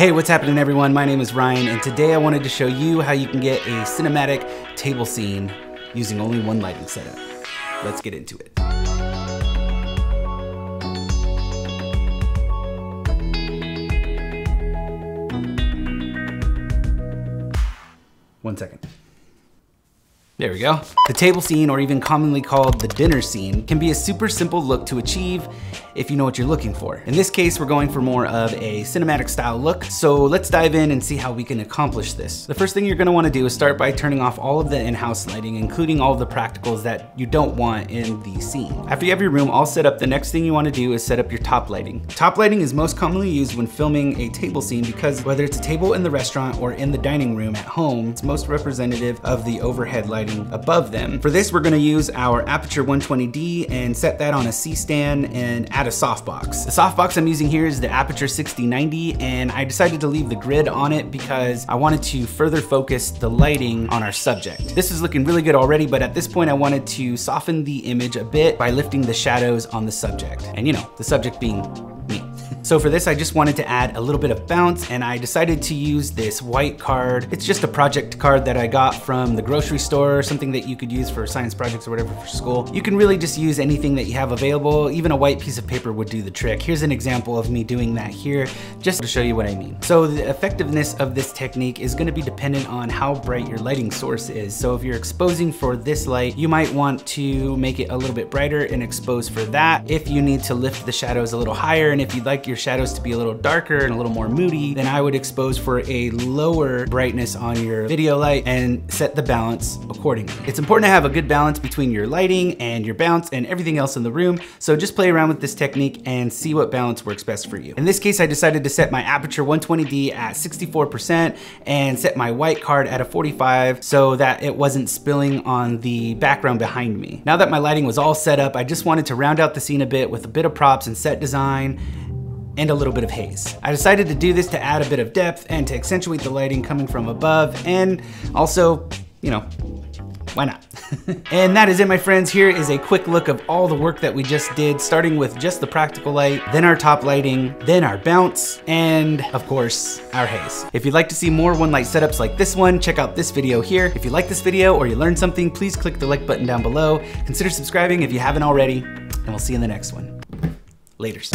Hey, what's happening everyone? My name is Ryan, and today I wanted to show you how you can get a cinematic table scene using only one lighting setup. Let's get into it. One second. There we go. The table scene, or even commonly called the dinner scene, can be a super simple look to achieve if you know what you're looking for. In this case, we're going for more of a cinematic style look. So let's dive in and see how we can accomplish this. The first thing you're gonna wanna do is start by turning off all of the in-house lighting, including all of the practicals that you don't want in the scene. After you have your room all set up, the next thing you wanna do is set up your top lighting. Top lighting is most commonly used when filming a table scene because whether it's a table in the restaurant or in the dining room at home, it's most representative of the overhead lighting above them. For this, we're gonna use our Aputure 120D and set that on a C-stand and add a softbox. The softbox I'm using here is the Aputure 6090, and I decided to leave the grid on it because I wanted to further focus the lighting on our subject. This is looking really good already, but at this point I wanted to soften the image a bit by lifting the shadows on the subject. And you know, the subject being me. So for this, I just wanted to add a little bit of bounce, and I decided to use this white card. It's just a project card that I got from the grocery store, or something that you could use for science projects or whatever for school. You can really just use anything that you have available. Even a white piece of paper would do the trick. Here's an example of me doing that here, just to show you what I mean. So the effectiveness of this technique is gonna be dependent on how bright your lighting source is. So if you're exposing for this light, you might want to make it a little bit brighter and expose for that. If you need to lift the shadows a little higher, and if you'd like your shadows to be a little darker and a little more moody, then I would expose for a lower brightness on your video light and set the balance accordingly. It's important to have a good balance between your lighting and your bounce and everything else in the room, so just play around with this technique and see what balance works best for you. In this case, I decided to set my Aputure 120D at 64% and set my white card at a 45 so that it wasn't spilling on the background behind me. Now that my lighting was all set up, I just wanted to round out the scene a bit with a bit of props and set design and a little bit of haze. I decided to do this to add a bit of depth and to accentuate the lighting coming from above, and also, you know, why not? And that is it, my friends. Here is a quick look of all the work that we just did, starting with just the practical light, then our top lighting, then our bounce, and of course, our haze. If you'd like to see more one light setups like this one, check out this video here. If you like this video or you learned something, please click the like button down below. Consider subscribing if you haven't already, and we'll see you in the next one. Laters.